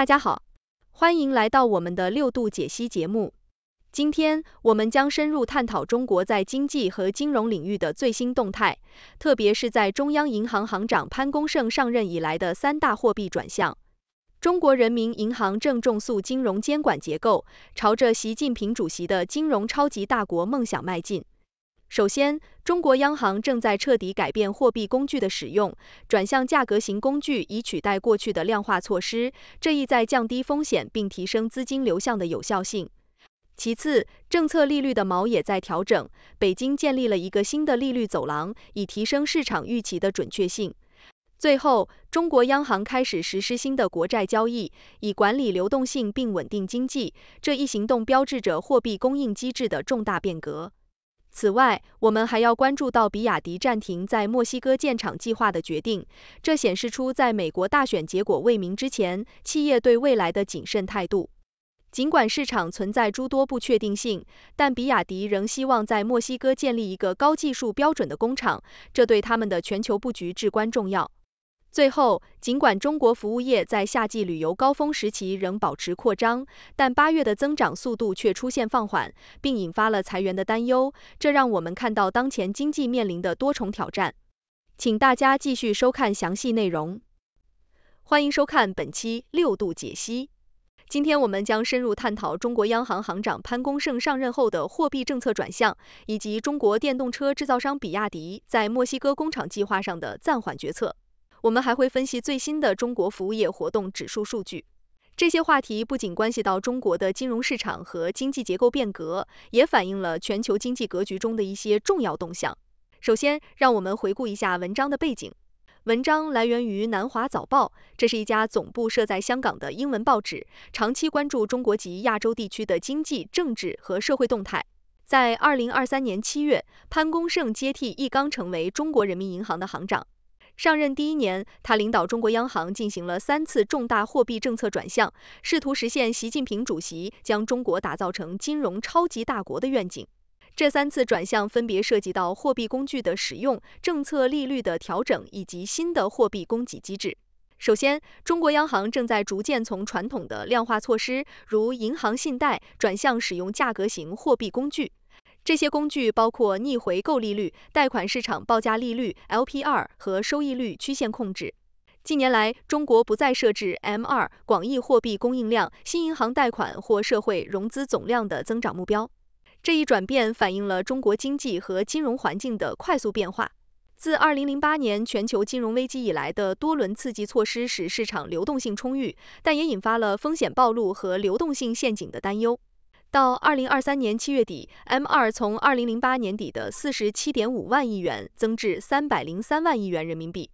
大家好，欢迎来到我们的六度解析节目。今天我们将深入探讨中国在经济和金融领域的最新动态，特别是在中央银行行长潘功胜上任以来的三大货币转向。中国人民银行正重塑金融监管结构，朝着习近平主席的金融超级大国梦想迈进。首先，中国央行正在彻底改变货币工具的使用，转向价格型工具以取代过去的量化措施，这意在降低风险并提升资金流向的有效性。其次，政策利率的锚也在调整，北京建立了一个新的利率走廊，以提升市场预期的准确性。最后，中国央行开始实施新的国债交易，以管理流动性并稳定经济，这一行动标志着货币供应机制的重大变革。此外，我们还要关注到比亚迪暂停在墨西哥建厂计划的决定，这显示出在美国大选结果未明之前，企业对未来的谨慎态度。尽管市场存在诸多不确定性，但比亚迪仍希望在墨西哥建立一个高技术标准的工厂，这对他们的全球布局至关重要。最后，尽管中国服务业在夏季旅游高峰时期仍保持扩张，但8月的增长速度却出现放缓，并引发了裁员的担忧，这让我们看到当前经济面临的多重挑战。请大家继续收看详细内容。欢迎收看本期六度解析。今天我们将深入探讨中国央行行长潘功胜上任后的货币政策转向，以及中国电动车制造商比亚迪在墨西哥工厂计划上的暂缓决策。我们还会分析最新的中国服务业活动指数数据。这些话题不仅关系到中国的金融市场和经济结构变革，也反映了全球经济格局中的一些重要动向。首先，让我们回顾一下文章的背景。文章来源于南华早报，这是一家总部设在香港的英文报纸，长期关注中国及亚洲地区的经济、政治和社会动态。在2023年7月，潘功胜接替易纲成为中国人民银行的行长。上任第一年，他领导中国央行进行了3次重大货币政策转向，试图实现习近平主席将中国打造成金融超级大国的愿景。这3次转向分别涉及到货币工具的使用、政策利率的调整以及新的货币供给机制。首先，中国央行正在逐渐从传统的量化措施，如银行信贷，转向使用价格型货币工具。这些工具包括逆回购利率、贷款市场报价利率 LPR 和收益率曲线控制。近年来，中国不再设置 M2 广义货币供应量、新银行贷款或社会融资总量的增长目标。这一转变反映了中国经济和金融环境的快速变化。自2008年全球金融危机以来的多轮刺激措施使市场流动性充裕，但也引发了风险暴露和流动性陷阱的担忧。到2023年7月底 ，M2 从2008年底的 47.5 万亿元增至303万亿元人民币。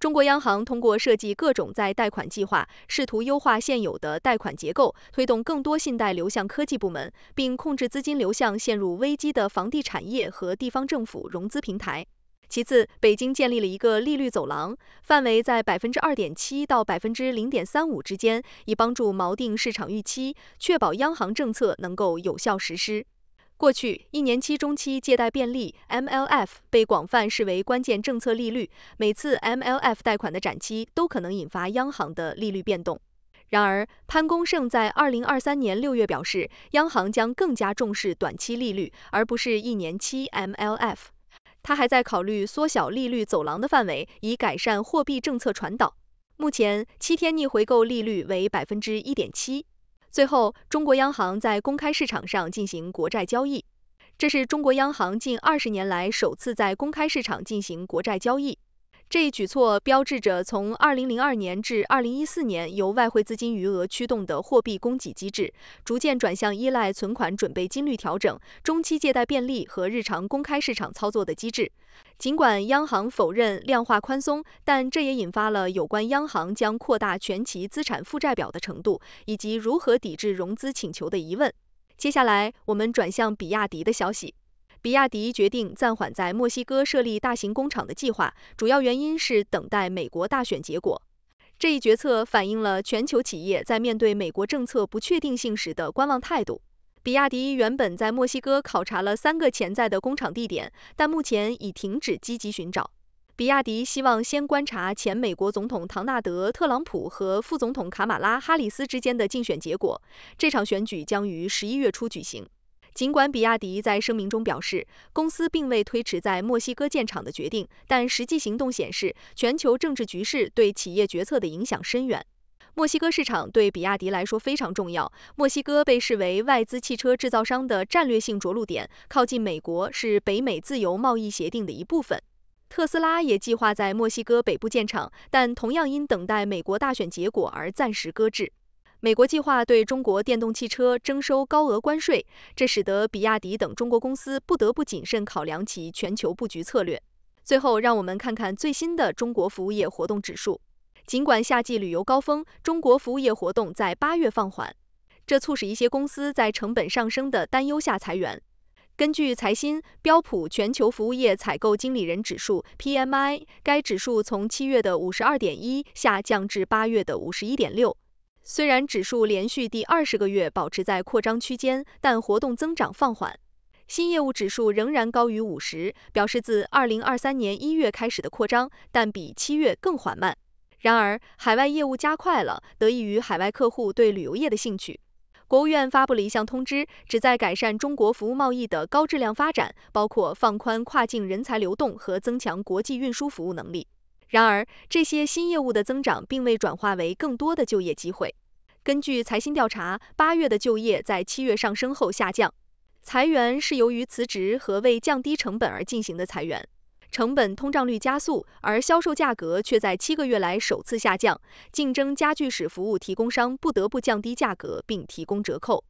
中国央行通过设计各种再贷款计划，试图优化现有的贷款结构，推动更多信贷流向科技部门，并控制资金流向陷入危机的房地产业和地方政府融资平台。其次，北京建立了一个利率走廊，范围在 2.7% 到 0.35% 之间，以帮助锚定市场预期，确保央行政策能够有效实施。过去一年期中期借贷便利 MLF 被广泛视为关键政策利率，每次 MLF 贷款的展期都可能引发央行的利率变动。然而，潘功胜在2023年6月表示，央行将更加重视短期利率，而不是一年期 MLF。他还在考虑缩小利率走廊的范围，以改善货币政策传导。目前7天逆回购利率为 1.7%。最后，中国央行在公开市场上进行国债交易。这是中国央行近20年来首次在公开市场进行国债交易。这一举措标志着从2002年至2014年由外汇资金余额驱动的货币供给机制，逐渐转向依赖存款准备金率调整、中期借贷便利和日常公开市场操作的机制。尽管央行否认量化宽松，但这也引发了有关央行将扩大全期资产负债表的程度，以及如何抵制融资请求的疑问。接下来，我们转向比亚迪的消息。比亚迪决定暂缓在墨西哥设立大型工厂的计划，主要原因是等待美国大选结果。这一决策反映了全球企业在面对美国政策不确定性时的观望态度。比亚迪原本在墨西哥考察了3个潜在的工厂地点，但目前已停止积极寻找。比亚迪希望先观察前美国总统唐纳德·特朗普和副总统卡马拉·哈里斯之间的竞选结果。这场选举将于11月初举行。尽管比亚迪在声明中表示，公司并未推迟在墨西哥建厂的决定，但实际行动显示，全球政治局势对企业决策的影响深远。 墨西哥市场对比亚迪来说非常重要。墨西哥被视为外资汽车制造商的战略性着陆点，靠近美国是北美自由贸易协定的一部分。特斯拉也计划在墨西哥北部建厂，但同样因等待美国大选结果而暂时搁置。美国计划对中国电动汽车征收高额关税，这使得比亚迪等中国公司不得不谨慎考量其全球布局策略。最后，让我们看看最新的中国服务业活动指数。 尽管夏季旅游高峰，中国服务业活动在8月放缓，这促使一些公司在成本上升的担忧下裁员。根据财新标普全球服务业采购经理人指数 （PMI）， 该指数从7月的 52.1 下降至8月的 51.6。虽然指数连续第20个月保持在扩张区间，但活动增长放缓。新业务指数仍然高于50，表示自2023年1月开始的扩张，但比7月更缓慢。 然而，海外业务加快了，得益于海外客户对旅游业的兴趣。国务院发布了一项通知，旨在改善中国服务贸易的高质量发展，包括放宽跨境人才流动和增强国际运输服务能力。然而，这些新业务的增长并未转化为更多的就业机会。根据财新调查，8月的就业在7月上升后下降。裁员是由于辞职和为降低成本而进行的裁员。 成本通胀率加速，而销售价格却在7个月来首次下降。竞争加剧使服务提供商不得不降低价格并提供折扣。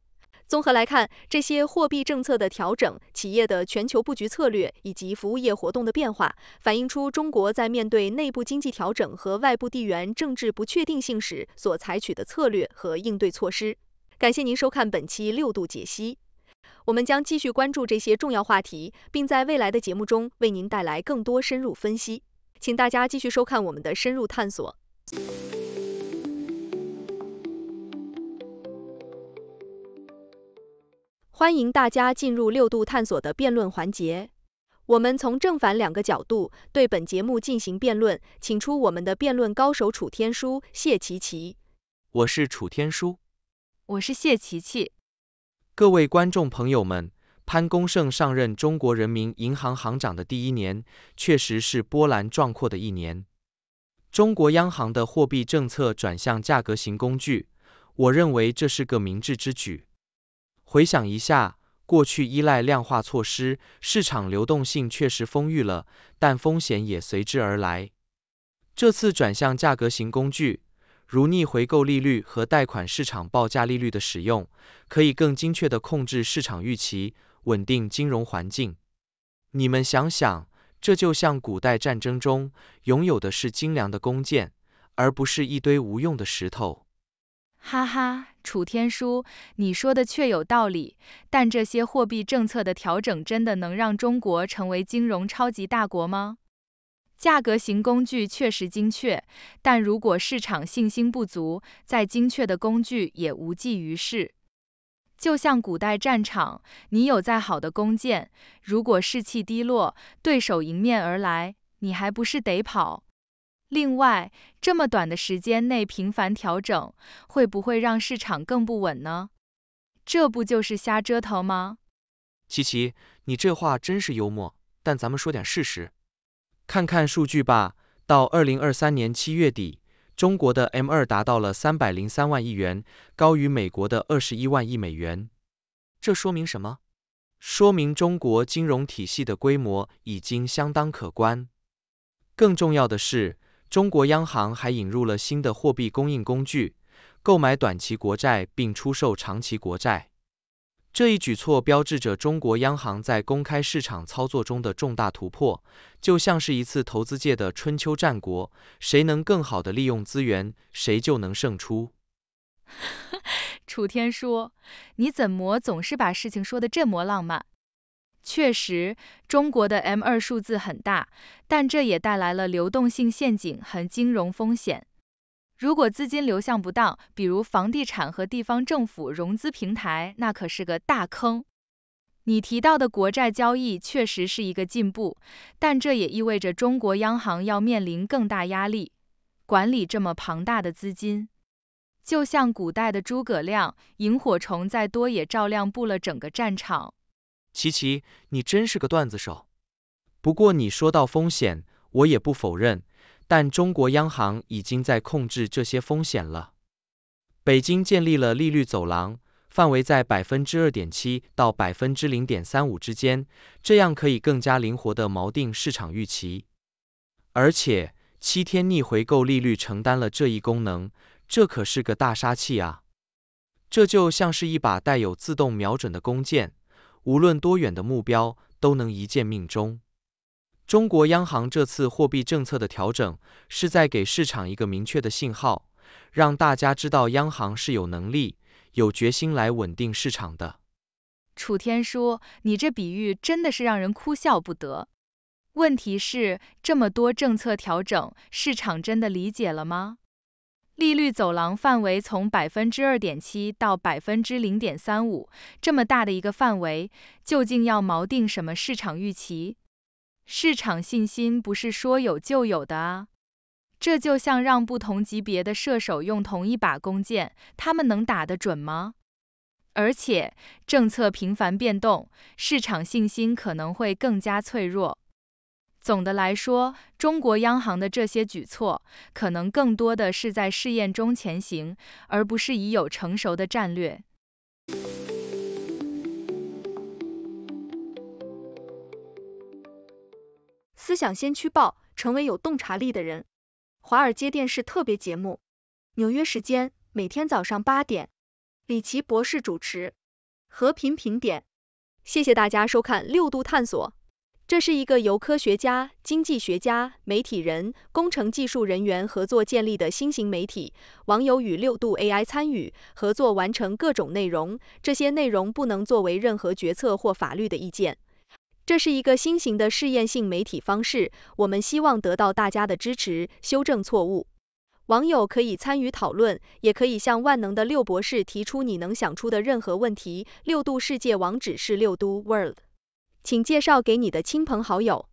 综合来看，这些货币政策的调整、企业的全球布局策略以及服务业活动的变化，反映出中国在面对内部经济调整和外部地缘政治不确定性时所采取的策略和应对措施。感谢您收看本期6度解析。 我们将继续关注这些重要话题，并在未来的节目中为您带来更多深入分析。请大家继续收看我们的深入探索。欢迎大家进入6度探索的辩论环节，我们从正反两个角度对本节目进行辩论。请出我们的辩论高手楚天舒、谢琪琪。我是楚天舒，我是谢琪琪。 各位观众朋友们，潘功胜上任中国人民银行行长的第一年，确实是波澜壮阔的一年。中国央行的货币政策转向价格型工具，我认为这是个明智之举。回想一下，过去依赖量化措施，市场流动性确实丰裕了，但风险也随之而来。这次转向价格型工具， 如逆回购利率和贷款市场报价利率的使用，可以更精确地控制市场预期，稳定金融环境。你们想想，这就像古代战争中拥有的是精良的弓箭，而不是一堆无用的石头。哈哈，楚天舒，你说的确有道理，但这些货币政策的调整真的能让中国成为金融超级大国吗？ 价格型工具确实精确，但如果市场信心不足，再精确的工具也无济于事。就像古代战场，你有再好的弓箭，如果士气低落，对手迎面而来，你还不是得跑？另外，这么短的时间内频繁调整，会不会让市场更不稳呢？这不就是瞎折腾吗？琪琪，你这话真是幽默，但咱们说点事实。 看看数据吧，到2023年7月底，中国的 M2 达到了303万亿元，高于美国的21万亿美元。这说明什么？说明中国金融体系的规模已经相当可观。更重要的是，中国央行还引入了新的货币供应工具，购买短期国债并出售长期国债。这一举措标志着中国央行在公开市场操作中的重大突破，就像是一次投资界的春秋战国，谁能更好地利用资源，谁就能胜出。楚天舒，你怎么总是把事情说得这么浪漫？确实，中国的 M2 数字很大，但这也带来了流动性陷阱和金融风险。 如果资金流向不当，比如房地产和地方政府融资平台，那可是个大坑。你提到的国债交易确实是一个进步，但这也意味着中国央行要面临更大压力。管理这么庞大的资金，就像古代的诸葛亮，萤火虫再多也照亮不了整个战场。琪琪，你真是个段子手。不过你说到风险，我也不否认，但中国央行已经在控制这些风险了。北京建立了利率走廊，范围在 2.7% 到 0.35% 之间，这样可以更加灵活地锚定市场预期。而且7天逆回购利率承担了这一功能，这可是个大杀器啊！这就像是一把带有自动瞄准的弓箭，无论多远的目标都能一箭命中。中国央行这次货币政策的调整，是在给市场一个明确的信号，让大家知道央行是有能力、有决心来稳定市场的。楚天说，你这比喻真的是让人哭笑不得。问题是，这么多政策调整，市场真的理解了吗？利率走廊范围从 2.7% 到 0.35%， 这么大的一个范围，究竟要锚定什么市场预期？市场信心不是说有就有的啊。这就像让不同级别的射手用同一把弓箭，他们能打得准吗？而且，政策频繁变动，市场信心可能会更加脆弱。总的来说，中国央行的这些举措，可能更多的是在试验中前行，而不是已有成熟的战略。思想先驱报，成为有洞察力的人。华尔街电视特别节目，纽约时间每天早上8点，李奇博士主持，和平评点。谢谢大家收看六度探索，这是一个由科学家、经济学家、媒体人、工程技术人员合作建立的新型媒体，网友与六度 AI 参与合作完成各种内容，这些内容不能作为任何决策或法律的意见。这是一个新型的试验性媒体方式，我们希望得到大家的支持，修正错误。网友可以参与讨论，也可以向万能的六博士提出你能想出的任何问题。六度世界网址是6度 world， 请介绍给你的亲朋好友。